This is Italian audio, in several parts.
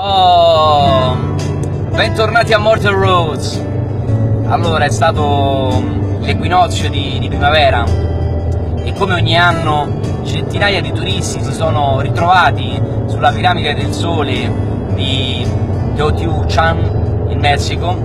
Oh, bentornati a More Than Roads. Allora, è stato l'equinozio di primavera e come ogni anno centinaia di turisti si sono ritrovati sulla piramide del sole di Teotihuacan in Messico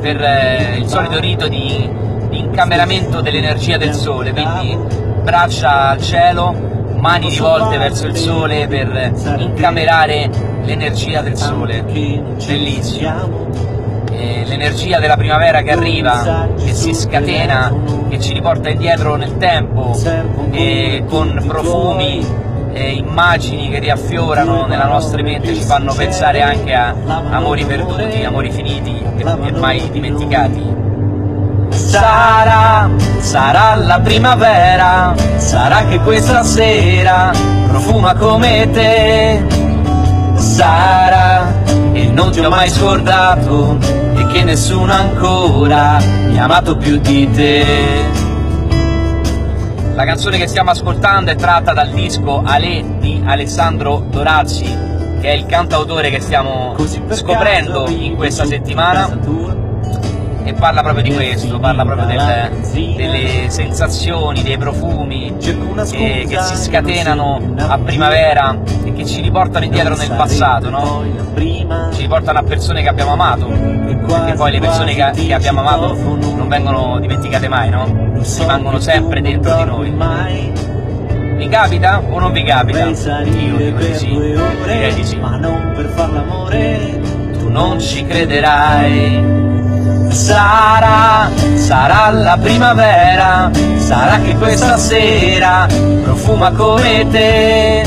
per il solito rito di incameramento dell'energia del sole, quindi braccia al cielo, mani rivolte verso il sole per incamerare l'energia del sole. Bellissimo, l'energia della primavera che arriva, che si scatena, che ci riporta indietro nel tempo, con profumi e immagini che riaffiorano nella nostra mente, ci fanno pensare anche a amori perduti, amori finiti e mai dimenticati. Sarà la primavera, sarà che questa sera profuma come te. Sarà che non ti ho mai scordato e che nessuno ancora mi ha amato più di te. La canzone che stiamo ascoltando è tratta dal disco Alè di Alessandro D'Orazi, che è il cantautore che stiamo scoprendo in questa settimana. E parla proprio di questo, parla proprio delle sensazioni, dei profumi che si scatenano a primavera e che ci riportano indietro nel passato, no? Ci riportano a persone che abbiamo amato, perché poi le persone che abbiamo amato non vengono dimenticate mai, no? Rimangono sempre dentro di noi. Vi capita o non vi capita? Io dico di sì, direi di sì. Ma non per far l'amore, tu non ci crederai. Sarà la primavera, sarà che questa sera profuma come te.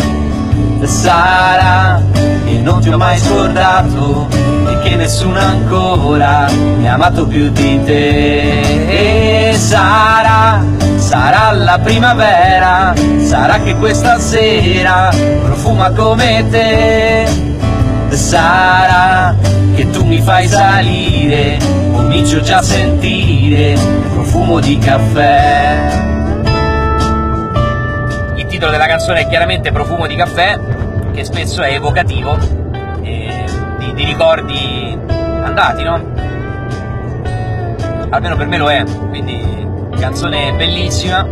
Sarà che non ti ho mai scordato e che nessuno ancora mi ha amato più di te. Sarà la primavera, sarà che questa sera profuma come te. Sarà che tu mi fai salire, comincio già a sentire il profumo di caffè. Il titolo della canzone è chiaramente Profumo di caffè, che spesso è evocativo di ricordi andati, no? Almeno per me lo è, quindi canzone bellissima.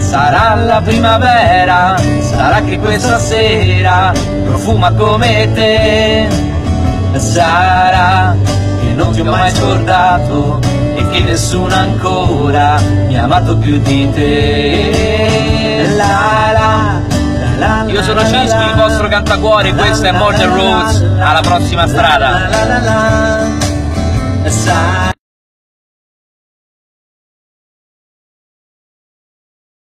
Sarà la primavera, sarà che questa sera profuma come te. Sarà che non ti ho mai scordato e che nessuno ancora mi ha amato più di te. Io sono Chisky, il vostro cantacuore, questo è More Than Roads, alla prossima strada.